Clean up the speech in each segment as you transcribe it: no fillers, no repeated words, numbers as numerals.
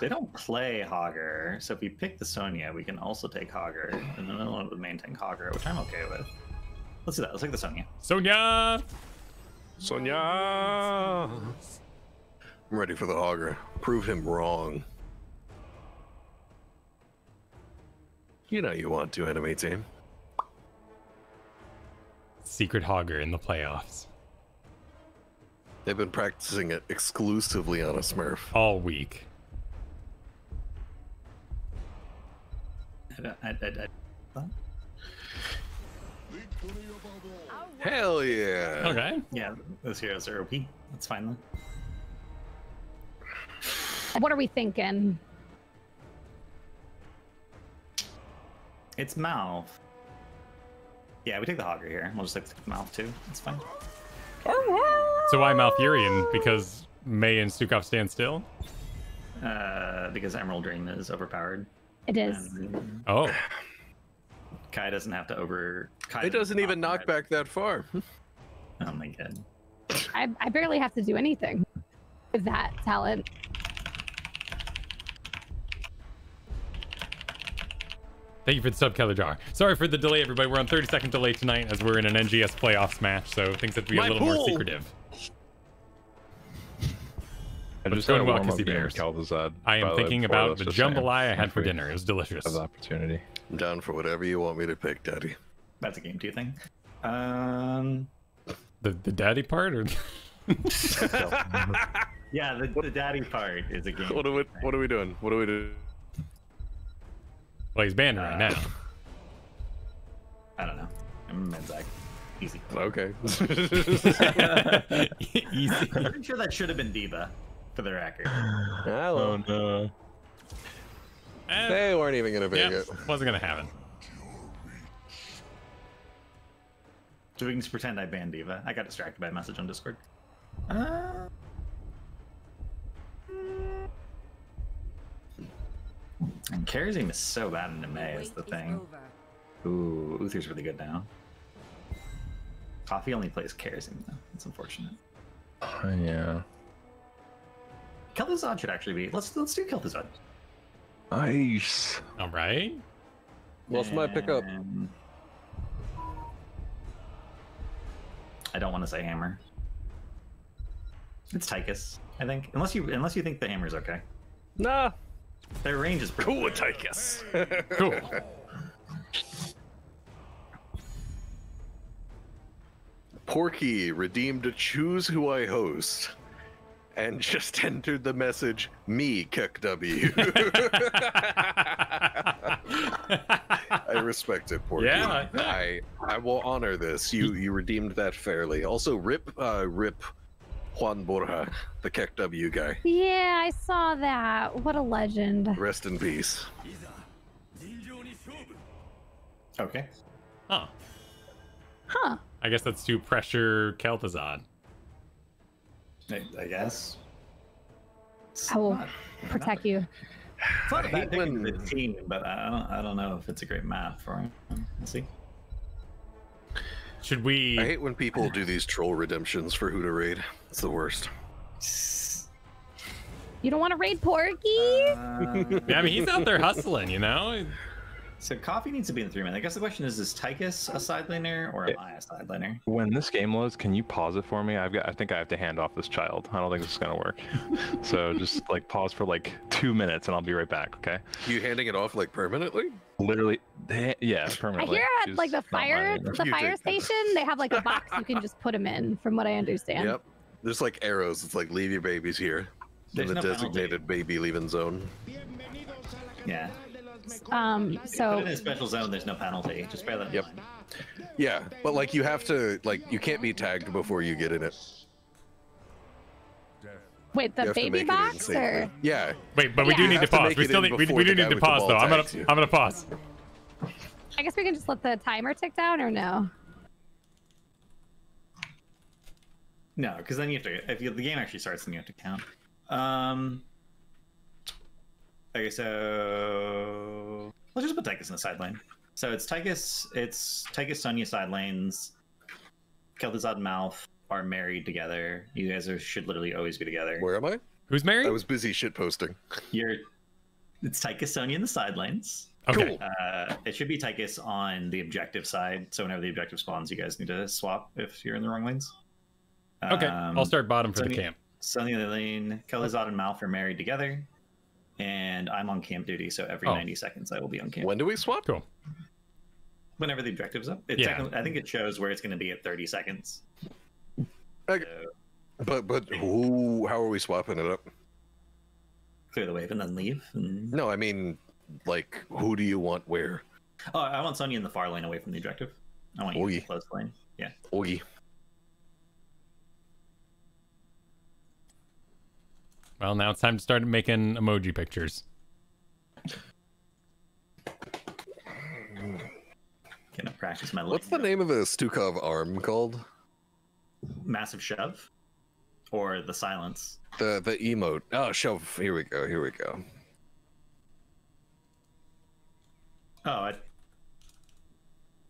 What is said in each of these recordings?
They don't play Hogger, so if we pick the Sonya, we can also take Hogger, and then we'll maintain Hogger, which I'm okay with. Let's do that. Let's take the Sonya. Sonya! Sonya! I'm ready for the Hogger. Prove him wrong. You know you want to, enemy team. Secret Hogger in the playoffs. They've been practicing it exclusively on a smurf. All week. Hell yeah! Okay. Yeah, those heroes are OP. That's fine though. What are we thinking? It's Mouth. Yeah, we take the Hogger here. We'll just take the Mouth too. That's fine. So why Malfurion? Because Mei and Stukov stand still? Because Emerald Dream is overpowered. It is. And oh. Kai doesn't have to over... Kai it doesn't even knock back that far. Oh my god. I barely have to do anything with that talent. Thank you for the sub, Kelly Jar. Sorry for the delay, everybody. We're on 30-second delay tonight as we're in an NGS playoffs match, so things have to be a little more secretive. I'm just going to walk the bears. Kel'Thuzad. I am thinking about the jambalaya I had for dinner. It was delicious. An opportunity. I'm down for whatever you want me to pick, Daddy. That's a game two thing. The daddy part, or yeah, the daddy part is a game. What are we doing? What are we doing? Well, he's banned right now. I don't know. I'm Medzak. Easy. Okay. Easy. I'm pretty sure that should have been D.Va, for the record. Oh no. They weren't even gonna pick it. Wasn't gonna happen. So we can just pretend I banned D.Va. I got distracted by a message on Discord. And Karazim is so bad in the Mei is the thing. Ooh, Uther's really good now. Coffee only plays Karazim though. It's unfortunate. Yeah. Kel'Thuzad should actually be. Let's do Kel'Thuzad. Nice. All right. What's my pickup? I don't want to say hammer. It's Tychus, I think. Unless you think the hammer's okay. Nah. Their range is pretty cool, Tychus. Cool. Porky redeemed to choose who I host and just entered the message, me, KekW. I respect it, Porky. Yeah. I will honor this. You redeemed that fairly. Also, rip Juan Borja, the KekW guy. Yeah, I saw that. What a legend. Rest in peace. Okay. Huh. I guess that's to pressure Kel'Thuzad. I guess. I will protect you. It's not a bad pick in the team, but I don't know if it's a great map for him. Let's see. Should we? I hate when people do these troll redemptions for who to raid. It's the worst. You don't want to raid Porky? Yeah, I mean, he's out there hustling, you know? So Coffee needs to be in 3 minutes. I guess the question is Tychus a side laner or am I a side laner? When this game loads, can you pause it for me? I think I have to hand off this child. I don't think this is gonna work. So just like pause for like 2 minutes and I'll be right back, okay? You handing it off like permanently? Literally, yeah, permanently. I hear at like the fire station, they have like a box you can just put them in, from what I understand. Yep, there's like arrows. It's like leave your babies here. There's in the designated baby leaving zone. Yeah. So in a special zone, there's no penalty. Just bear that. Yep. Yeah, but like you have to, like you can't be tagged before you get in it. Wait, the baby box or? Yeah. Wait, but we do need to pause. We do need to pause though. I'm gonna pause. I guess we can just let the timer tick down or no? No, because then you have to. If the game actually starts, then you have to count. Okay, so let's just put Tychus in the side lane. So it's Tychus, Sonya side lanes. Kel'Thuzad and Malf are married together. You guys should literally always be together. Where am I? Who's married? I was busy shitposting. It's Tychus, Sonya in the side lanes. Okay. Cool. It should be Tychus on the objective side. So whenever the objective spawns, you guys need to swap if you're in the wrong lanes. Okay. I'll start bottom for Sonya, the camp. Sonya in the lane. Kel'Thuzad and Malf are married together. And I'm on camp duty, so every 90 seconds I will be on camp. When do we swap? Cool. Whenever the objective's up. It's I think it shows where it's going to be at 30 seconds. Okay. But ooh, how are we swapping it up? Clear the wave and then leave? And... No, I mean, like, who do you want where? Oh, I want Sonya in the far lane away from the objective. I want you in the close lane. Yeah. Oogie. Well, now it's time to start making emoji pictures. Gonna practice my. What's the name of a Stukov arm called? Massive shove, or the silence. The emote. Oh, shove. Here we go. Here we go. Oh, I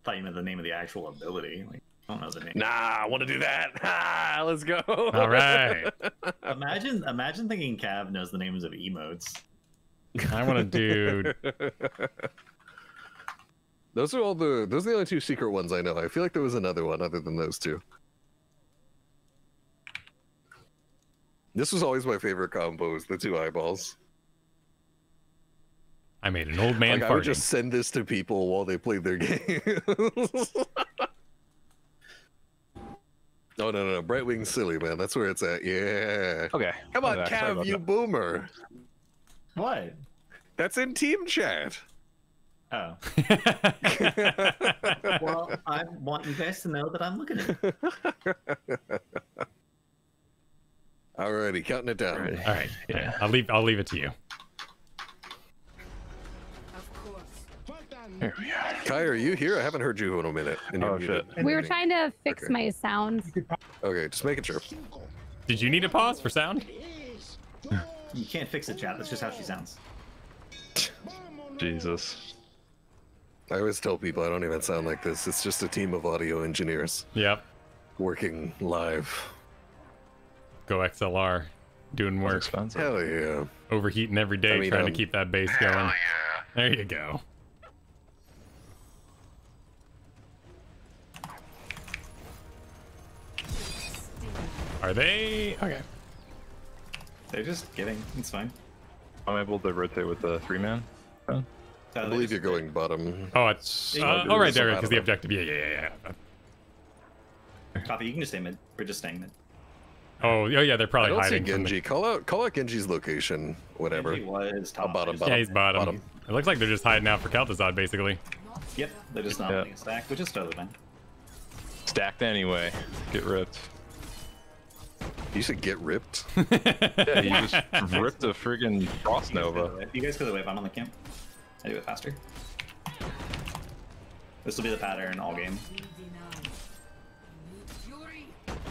thought you meant the name of the actual ability. Like, I don't know the name. Nah, I want to do that. Ah, let's go. All right. Imagine thinking Cav knows the names of emotes. I want to do. Those are all the. Those are the only two secret ones I know. I feel like there was another one other than those two. This was always my favorite combo, is the two eyeballs. I made an old man. Like, I would just send this to people while they played their game. No, no, no, Brightwing's silly, man. That's where it's at. Yeah. Okay. Come on, Cav, you boomer. What? That's in team chat. Oh. Well, I want you guys to know that I'm looking at it. Alrighty, counting it down. Alright, yeah. I'll leave it to you. Of course. There we are. Kai, are you here? I haven't heard you in a minute. Oh, shit. We were trying to fix my sound. Okay, just making sure. Did you need a pause for sound? You can't fix it, chat. That's just how she sounds. Jesus. I always tell people I don't even sound like this. It's just a team of audio engineers. Yep. Working live. Go XLR, doing work. Hell yeah. Overheating every day, trying to keep that bass going. Hell yeah. There you go. Are they? Okay. They're just getting, it's fine. I'm able to rotate with the 3-man. Huh? I believe you're going bottom. Oh, it's all right there, because the objective. Yeah. Copy, you can just stay mid. We're just staying mid. Oh yeah, they're probably hiding. Genji, call out Genji's location, whatever. Genji was top. Bottom. Yeah, he's bottom. It looks like they're just hiding out for Kel'Thuzad, basically. Yep, they're just not letting stack, which is totally fine. Stacked anyway. Get ripped. You said get ripped? Yeah, you just ripped a friggin' Frost Nova. You guys go the way if I'm on the camp. I do it faster. This will be the pattern all game.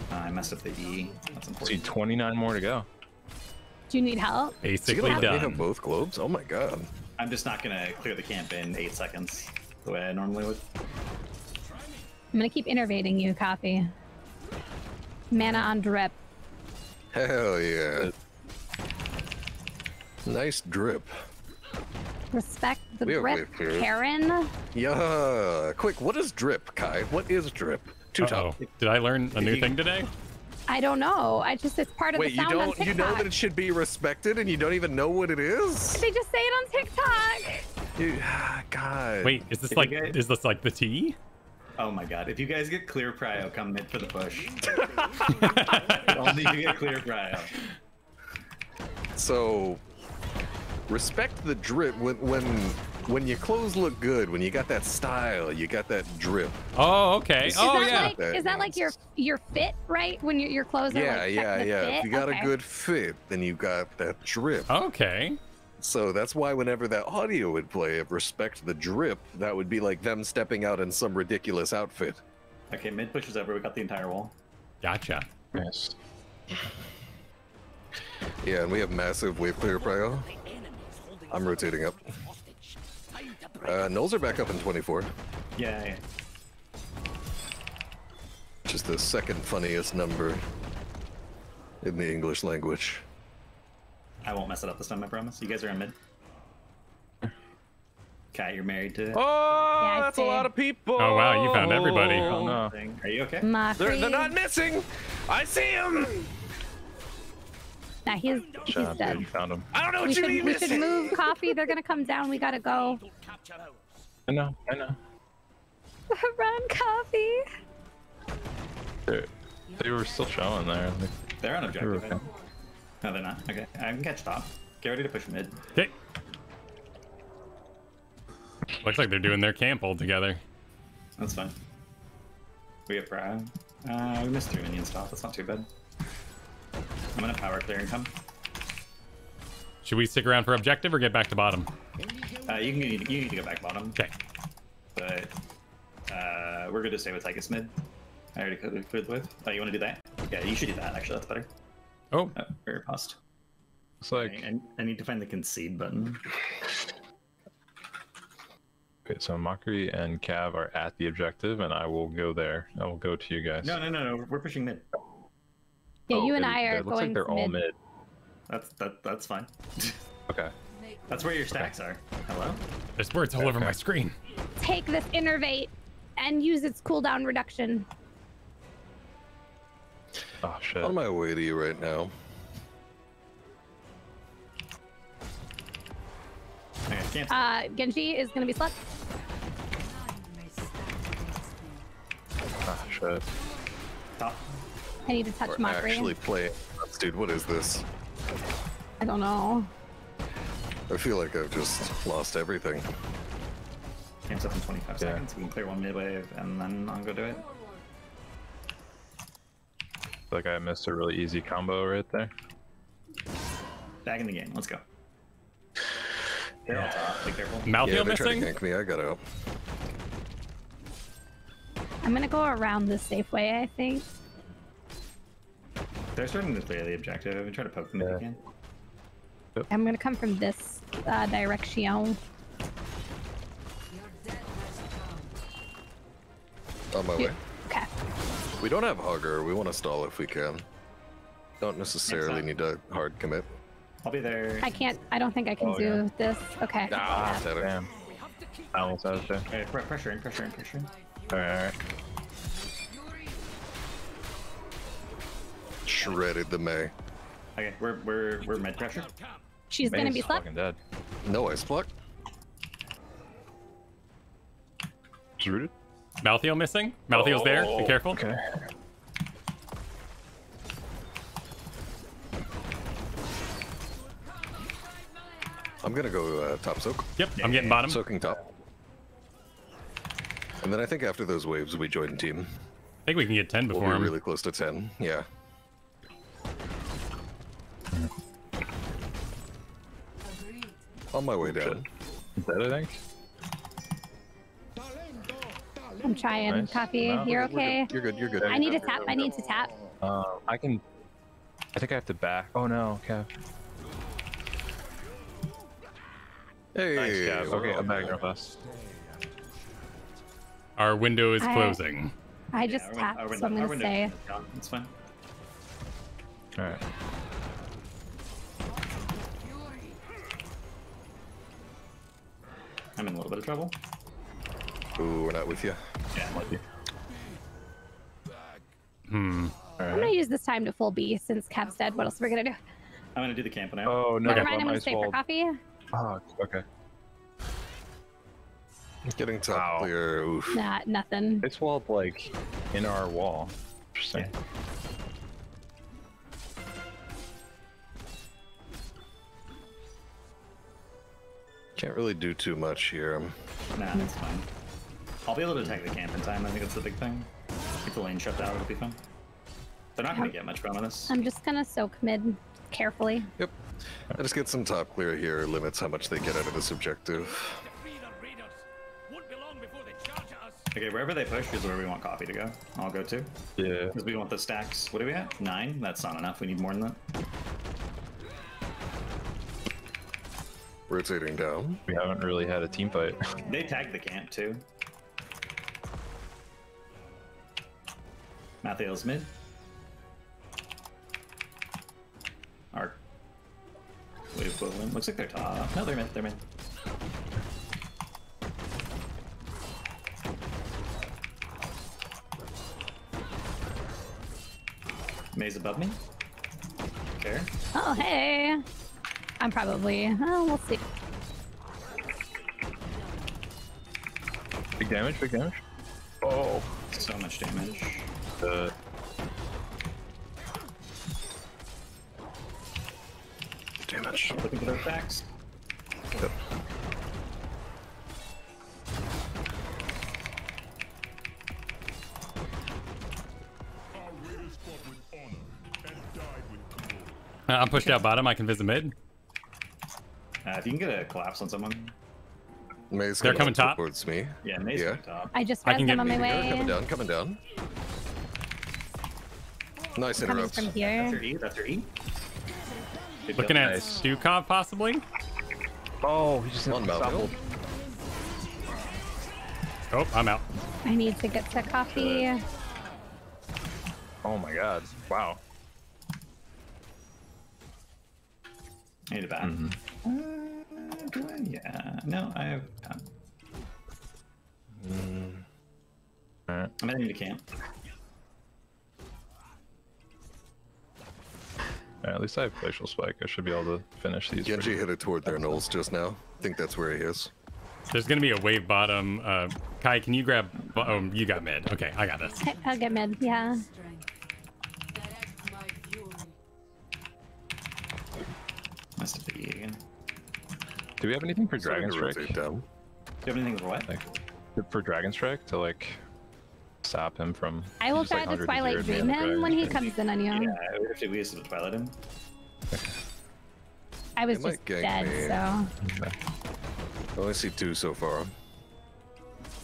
I messed up the E. That's important. See, 29 more to go. Do you need help? Basically done. You have both globes? Oh my god. I'm just not going to clear the camp in 8 seconds the way I normally would. I'm going to keep innervating you, Coffee. Mana on drip. Hell yeah. Nice drip. Respect the drip, Karen. Yeah. Quick, what is drip, Kai? What is drip? Uh-oh. Did I learn a new thing today? I don't know. I just, it's part of the sound on TikTok. You know that it should be respected and you don't even know what it is? They just say it on TikTok. Dude, God. Wait, is this like the tea? Oh my God. If you guys get clear prio, come mid for the push. Only if you get clear prio. So, respect the drip when your clothes look good, when you got that style, you got that drip. Oh, okay. Is that like your fit, right? When your clothes are like fit? If you got a good fit, then you got that drip. Okay. So that's why whenever that audio would play of respect the drip, that would be like them stepping out in some ridiculous outfit. Okay, mid push is over. We got the entire wall. Gotcha. Yes. Yeah, and we have massive wave clear prio. I'm rotating up. Nulls are back up in 24. Yeah. Just the second funniest number in the English language. I won't mess it up this time, I promise. You guys are in mid. Kai, you're married to... Oh, yeah, that's a lot of people. Oh, wow, you found everybody. Oh, no. Are you okay? They're not missing. I see him. Nah, he's dead. You found him. I don't know what you mean missing. We should move, Coffee. They're going to come down. We got to go. I know, I know. Run, Coffee. They were still showing there. They're on objective. They no, they're not. Okay, I can catch top. Get ready to push mid. Okay. Looks like they're doing their camp all together. That's fine. We have Brad. We missed 3 minions top. That's not too bad. I'm gonna power clear and come. Should we stick around for objective or get back to bottom? You need to go back bottom. Okay. But we're gonna stay with Tychus mid. I already cleared the wave. Oh, you want to do that? Yeah, you should do that. Actually, that's better. Oh, very fast. It's like I need to find the concede button. Okay, so Mockri and Cav are at the objective, and I will go there. I will go to you guys. No, no, no, no. We're pushing mid. Yeah, you and I are going. Looks like they're all mid. That's fine. Okay. That's where your stacks are. Hello. There's words all over my screen. Take this innervate and use its cooldown reduction. Oh shit! On my way to you right now. Genji is gonna be slept. Ah, shit. Stop. I need to touch Mockri. Actually play. Dude, what is this? I don't know. I feel like I've just lost everything. Game's up in 25 seconds. We can clear one mid-wave and then I'll go do it. Like I missed a really easy combo right there. Back in the game. Let's go. They're on top. Be careful. Malthael missing? To gank me. I gotta up. I'm gonna go around the safe way, I think. They're starting to clear the objective. I'm gonna try to poke them if we can. Yep. I'm gonna come from this direction. On my way. Okay. We don't have Hogger. We want to stall if we can. Don't necessarily need to hard commit. I'll be there. I can't. I don't think I can do this. Okay. Ah, damn. I almost had it there. Alright, pressuring, pressuring, pressuring. Alright. Shredded the Mei. Okay, we're med pressure. She's gonna be stuck. No, I plucked. She's rooted. Malthael missing. Malthael's there. Be careful. Okay. I'm gonna go top soak. Yep, I'm getting bottom. Soaking top. And then I think after those waves, we join team. I think we can get 10 before him. Really close to 10. Yeah. On my way down. Is that I think? I'm trying. Nice. Coffee. No, you're okay. Good. You're good. You're good. I need to tap. I need to tap. I can. I think I have to back. Oh no, Cav. Hey. Nice, Cav. Okay, I'm back real fast. Our window is closing. I just tapped. Window, so I'm gonna stay. It's fine. All right. I'm in a little bit of trouble. Ooh, we're not with you. Yeah, I'm with you. Hmm. Right. I'm gonna use this time to full B since Cav's dead. What else are we gonna do? I'm gonna do the camp now. Oh no! Never mind. I'm gonna stay for coffee. Oh, okay. Getting top clear. Oof. Nah, nothing. It's walled like in our wall. Interesting. Yeah. Can't really do too much here. Nah, that's fine. I'll be able to attack the camp in time. I think that's the big thing. Get the lane shut down. It'll be fun. They're not going to get much from this. I'm just going to soak mid carefully. Yep. I just get some top clear here. Limits how much they get out of this objective. Okay, wherever they push is where we want Coffee to go. I'll go too. Yeah. Because we want the stacks. What do we have? 9? That's not enough. We need more than that. Rotating down. We haven't really had a team fight. They tagged the camp too. Malthael's mid. Arc. equivalent. Looks like they're top. No, they're mid. They're mid. Mei's above me. Care. Oh, hey. I'm probably. Oh, we'll see. Big damage, big damage. Oh. So much damage. Damage. I'm looking for their backs. Yep. I'm pushed out bottom. I can visit mid. If you can get a collapse on someone. Mei's they're coming top. Towards me. Yeah, Mei's coming top. I just grabbed them on my way. Coming down, coming down. Nice interrupt. From here. That's her E, that's her E. Looking at Stukov, possibly. Oh, he just unstoppable. Oh, I'm out. I need to get to coffee. Good. Oh my god. Wow. I need a bat. Do I? Yeah. No, I have a bat. Alright. I'm heading to camp. Alright, at least I have glacial spike. I should be able to finish these. Genji headed toward their knolls just now. I think that's where he is. There's gonna be a wave bottom. Kai, can you grab... Oh, you got mid. Okay, I got this. I'll get mid, yeah. Must have been E again. Do we have anything for Dragon Strike? Do you have anything for what? Like, for Dragon Strike to like stop him from. I will try to Twilight Dream him when he comes in on you. Yeah, if we used to Twilight him. I was just dead, so. Okay. I only see two so far.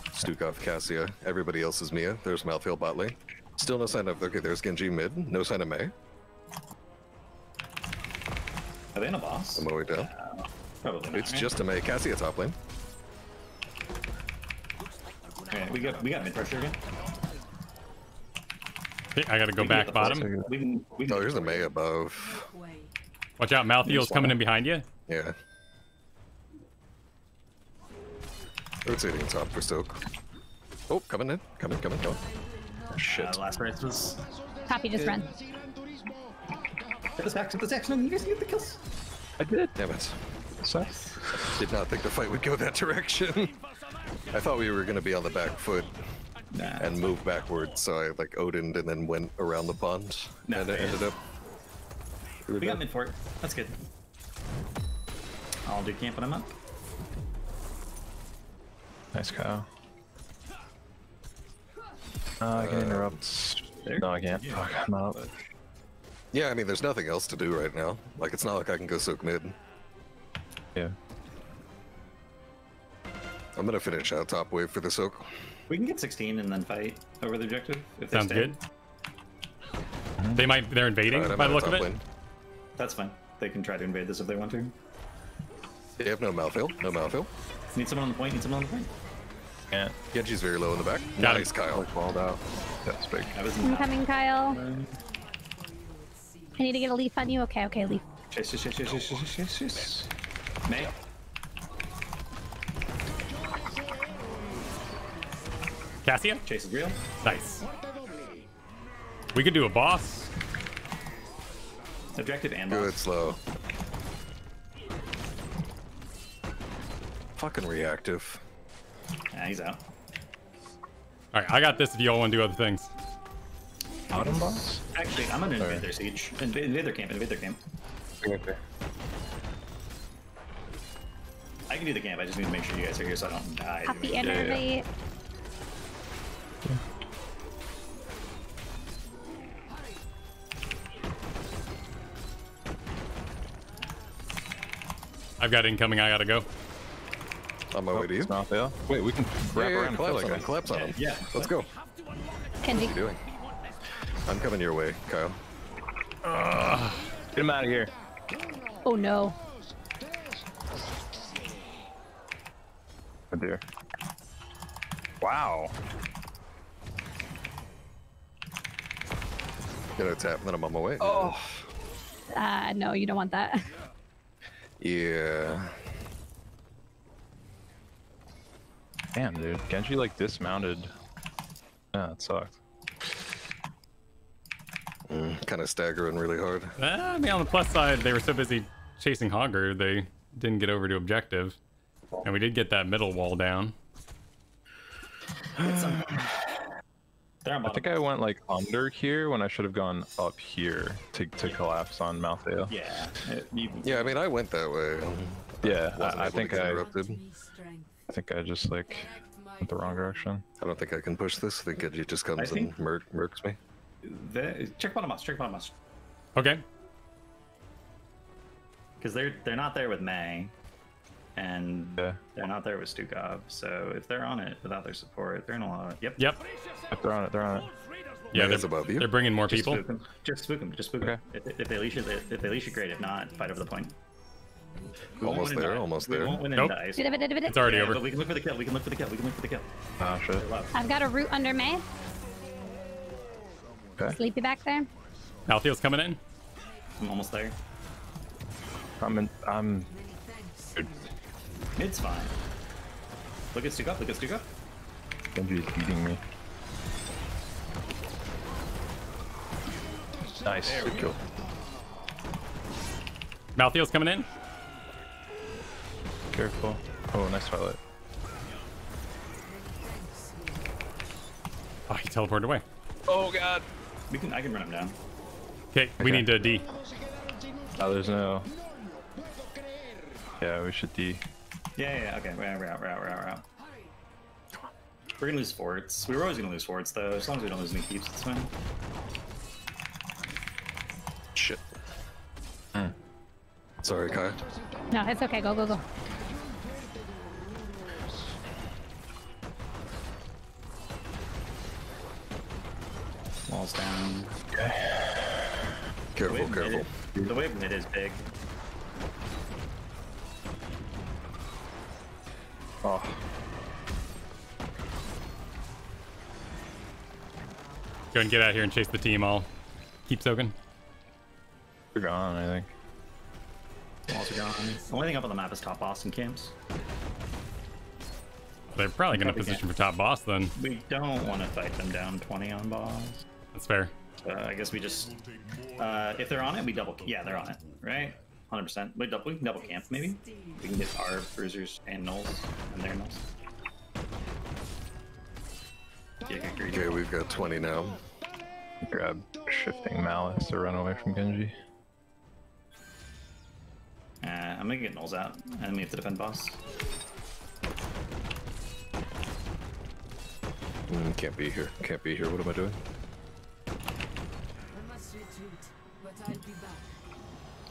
Stukov, Cassia. Everybody else is Mia. There's Malthael bot lane. Still no sign of. Okay, there's Genji mid. No sign of Mei. Are they in a boss? I'm all the way down. Probably not, it's right? Just a Mei. Cassia top lane. Alright, we got mid pressure again. I gotta go back bottom. Oh, there's a Mei above. Watch out, Malthael's coming in behind you. Yeah. Rotating top for Stoke. Oh, coming in. Coming. Oh, shit. Last race was... Copy, just run. Get us back to the section and you guys get the kills. I did. Damn it. Sucks. Did not think the fight would go that direction. I thought we were going to be on the back foot and move backwards, so I like Odined and then went around the pond and it ended up... We got mid port. That's good. I'll do camp when I'm up. Nice cow. I can interrupt. There? No, I can't. Yeah. Fuck, I'm out. Yeah, I mean, there's nothing else to do right now. Like, it's not like I can go soak mid. Yeah. I'm gonna finish out top wave for the soak. We can get 16 and then fight over the objective. If they Sounds good. They might. They're invading by the look of it. Lane. That's fine. They can try to invade this if they want to. They have no Malthael. No Malthael. Need someone on the point. Yeah. Genji's very low in the back. Got nice, Kyle. Balled out. That's big. I'm coming, Kyle. I need to get a leaf on you. Okay, okay, leaf. Chase. Mei. Cassia? Chase is real. Nice. We could do a boss. Objective and boss. Do it slow. Fucking reactive. Yeah, he's out. Alright, I got this if you all want to do other things. Autumn boss? Actually, I'm gonna invade their siege. Invade their camp, Okay. I can do the camp, I just need to make sure you guys are here so I don't die. Copy and elevate. I've got incoming, I gotta go. On my way to you. Wait, we can wrap around and collapse on him. Yeah, let's go. What are you doing? I'm coming your way, Kyle. Get him out of here. Oh no. Oh dear. Wow. Gonna tap, then I'm on my way. Oh. No, you don't want that. Yeah. Damn, dude. Genji, like, dismounted. Yeah, it sucked. Kind of staggering really hard. I mean, on the plus side, they were so busy chasing Hogger, they didn't get over to objective. And we did get that middle wall down. I think I went like under here when I should have gone up here to collapse on Malthael. Yeah. Yeah, I mean, I went that way. Yeah, I think I just like went the wrong direction. I don't think I can push this. I think Genji just comes and murks me. Check bottom us. Check bottom us. Okay. Because they're not there with Mei, and they're not there with Stukov. So if they're on it without their support, they're in a lot of Yep. If they're on it, they're on it. Yeah, they're above you. They're bringing more people. Spook them. Just spook them. Just spook them. Okay. If they leash it, if they leash it, great. If not, fight over the point. Almost there. Almost there. Nope. It's already over. But we can look for the kill. We can look for the kill. We can look for the kill. Oh shit. I've got a root under Mei. Okay. Sleepy back there. Malthael's coming in. I'm almost there. I'm in. It's fine. Look at Stukov. Look at Stukov. Genji's beating me. Nice. Good kill. Malthael's coming in. Careful. Oh, nice twilight. Oh, he teleported away. Oh god. I can run him down. Okay, we need to D. Oh, there's no. Yeah, we should D. Yeah, okay. We're out. Come on. We're gonna lose forts. We were always gonna lose forts though. As long as we don't lose any keeps, it's fine. Shit. Sorry, Kai. No, it's okay. Go. Walls down. Careful. The wave mid is big. Oh. Go and get out here and chase the team. I'll keep soaking. They're gone, I think. Walls are gone. The only thing up on the map is top boss and camps. They're probably going to position for top boss then. We don't want to fight them down 20 on boss. That's fair. I guess we just, if they're on it, we double. Yeah, they're on it, right? 100%. We can double camp maybe. We can get our bruisers and nulls and their nulls. Okay, we've got 20 now. Grab shifting malice to run away from Genji. I'm gonna get nulls out and we have to defend boss. Can't be here. Can't be here. What am I doing?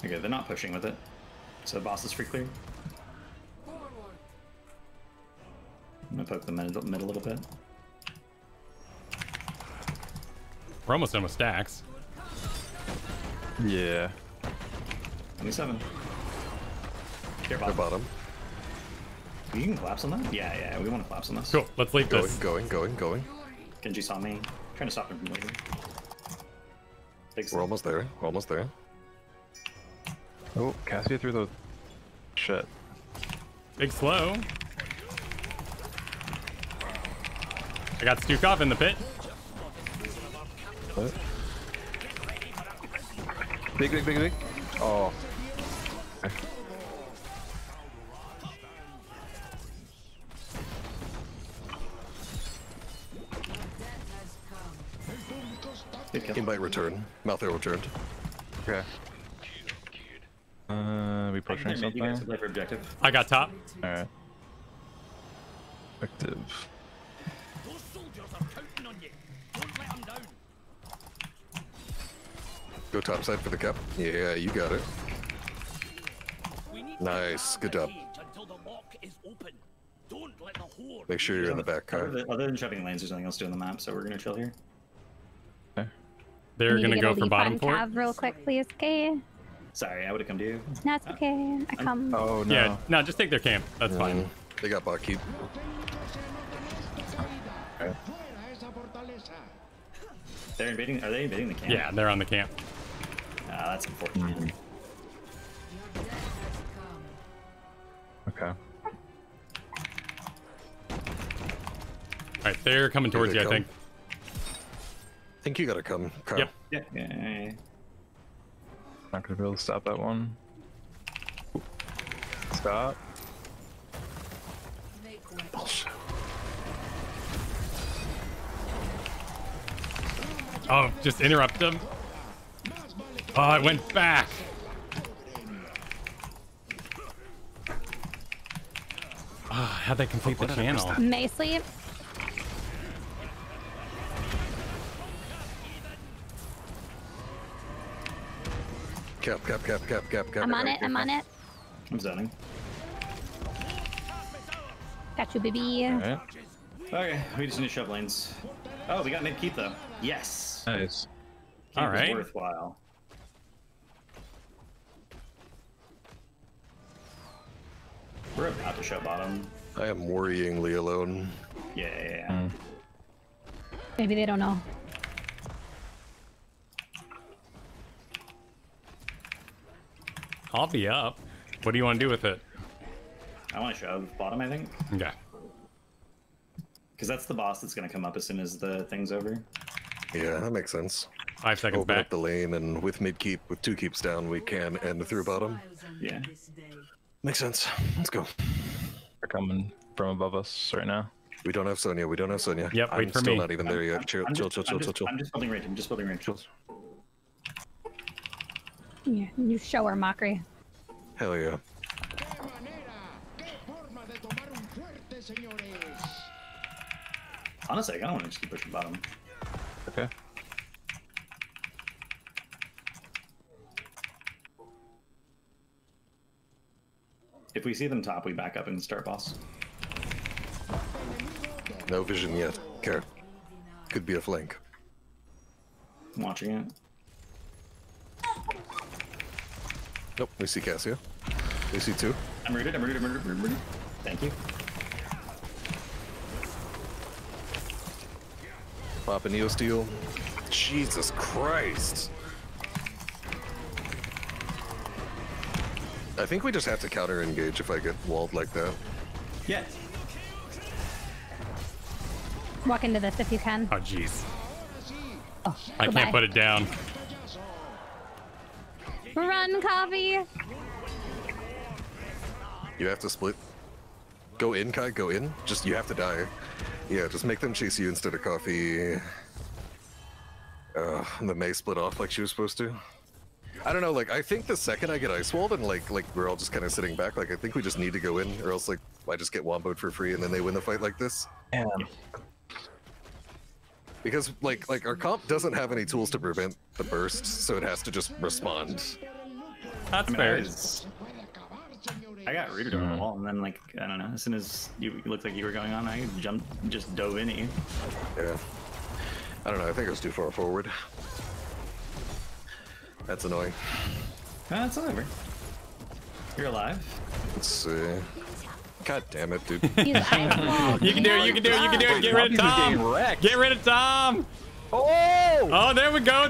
Okay, they're not pushing with it. So the boss is free clear. I'm gonna poke the mid a little bit. We're almost done with stacks. Yeah. 27. Here, bottom. You can collapse on that? Yeah, we want to collapse on this. Cool, let's leave this. Going. Genji saw me. I'm trying to stop him from leaving. We're almost there. Oh, Cassia threw the shit. Big slow. I got Stukov in the pit. What? Big. Oh. Okay. Invite return. Malthael returned. Okay. We pushing something. For objective. I got top. All right. Objective. Those soldiers are counting on you. Don't let them down. Go top side for the cup. Yeah, you got it. Nice. Good job. Make sure you're in the back car. Other than shoving lanes, there's nothing else to do on the map, so we're gonna chill here. They're gonna go for bottom port. Cav real quick, please, okay? Sorry, I would have come to you. No, it's okay. I come. Oh no. Yeah, no, just take their camp. That's fine. They got bot keep. Okay. They're invading. Are they invading the camp? Yeah, they're on the camp. That's important. Okay. Alright, they're coming towards you, I think. I think you gotta come, Kyle. Yep. Yeah. Not gonna be able to stop that one. Stop. Bullshit. Oh, just interrupt them. Oh, it went back. Oh, how'd they complete the channel? Mei sleep. Cap. I'm on it. I'm zoning. Got you, baby. Right. Okay, we just need to shove lanes. Oh, we got mid keep though. Yes. Nice. Keep All right. Worthwhile. We're about to show bottom. I am worryingly alone. Yeah. Maybe they don't know. I'll be up. What do you want to do with it? I want to shove bottom, I think. Okay. Because that's the boss that's going to come up as soon as the thing's over. Yeah, that makes sense. 5 seconds Open back. Up the lane, and with mid keep, with 2 keeps down, we can end through bottom. Yeah. Makes sense. Let's go. They're coming from above us right now. We don't have Sonya. Yep, wait for me. I'm still not even there yet. Chill. I'm just building range. Yeah, you show her, Mockri. Hell yeah. Honestly, I don't want to just keep pushing bottom. Okay. If we see them top, we back up and start boss. No vision yet. Care. Could be a flank. I'm watching it. Nope, we see Cassia. We see 2. I'm rooted. Thank you. Pop an EO steal. Jesus Christ. I think we just have to counter engage if I get walled like that. Yeah. Walk into this if you can. Oh, jeez. Oh, I can't put it down. Run, Coffee! You have to split. Go in, Kai, go in. Just, you have to die. Yeah, just make them chase you instead of Coffee. The Mei split off like she was supposed to. I don't know, like, I think the second I get ice walled and, like we're all just kind of sitting back, like, I think we just need to go in, or else, like, I just get womboed for free and then they win the fight like this. Yeah. Because, like our comp doesn't have any tools to prevent the burst, so it has to just respond. That's fair. I got rooted on the wall, and then, like, I don't know, as soon as you looked like you were going on, I jumped, just dove in at you. Yeah. I don't know, I think it was too far forward. That's annoying. That's over. You're alive. Let's see. God damn it, dude. You can do it. Get rid of Tom. Oh! Oh, there we go.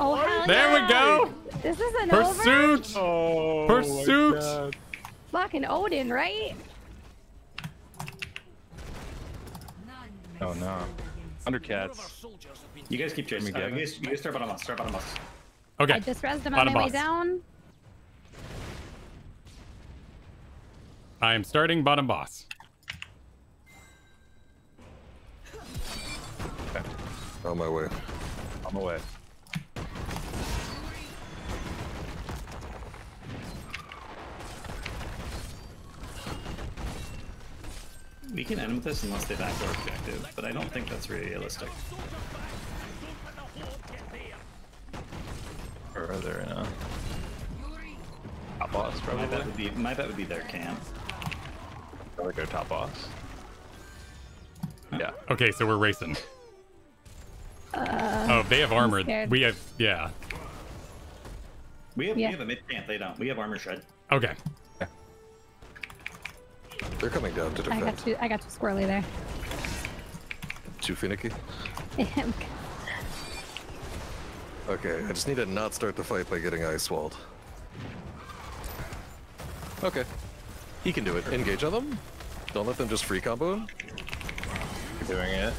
Oh, hell There we go. This is an Pursuit. Oh, Pursuit. Fucking Odin, right? Oh, no. Undercats. You guys keep chasing me. You guys start bottom us. Okay. I just rezzed him on my way down. I'm starting bottom boss. Okay. On my way. We can end with this unless they back our objective, but I don't think that's really realistic. Or are there in top boss? Probably. My bet would be their camp. Probably go top boss. Yeah. Okay, so we're racing. Oh, they have armor. We have We have a mid camp. They don't. We have armor shred. Okay. Yeah. They're coming down to defend. I got too squirrely there. Too finicky. Okay, I just need to not start the fight by getting ice walled. Okay. He can do it. Engage on them. Don't let them just free combo him. Doing it.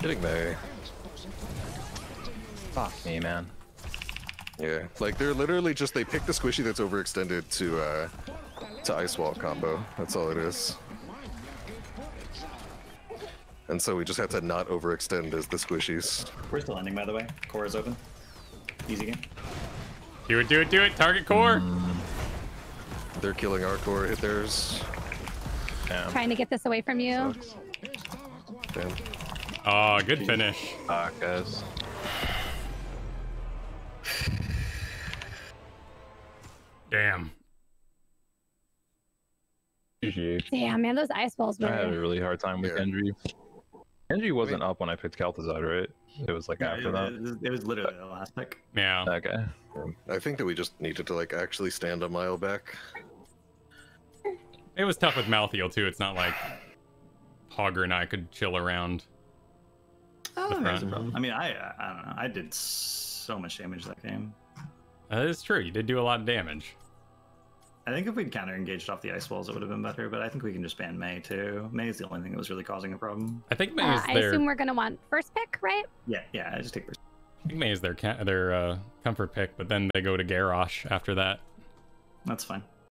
Hitting Mei. Fuck me, man. Yeah, like they're literally just, they pick the squishy that's overextended to Ice Wall combo. That's all it is. And so we just have to not overextend as the squishies. We're still ending, by the way. Core is open. Easy game. Do it, do it, do it! Target core! They're killing our core, hit theirs. Damn. Trying to get this away from you. Damn. Oh, good Jeez. Finish. Fuck, guys. Damn. Damn, man, those ice balls were... I had a really hard time with Genji. Genji wasn't up when I picked Kel'Thuzad, right? It was like after that. It was literally the last pick. Yeah. Okay. I think that we just needed to like actually stand a mile back. It was tough with Malthael too. It's not like Hogger and I could chill around. Oh, I mean, I don't know. I did so much damage that game. That is true. You did do a lot of damage. I think if we'd counter-engaged off the ice walls, it would have been better, but I think we can just ban Mei, too. Mei is the only thing that was really causing a problem. I think Mei is their... I assume we're going to want first pick, right? Yeah, yeah, I just take first pick. I think Mei is their comfort pick, but then they go to Garrosh after that. That's fine.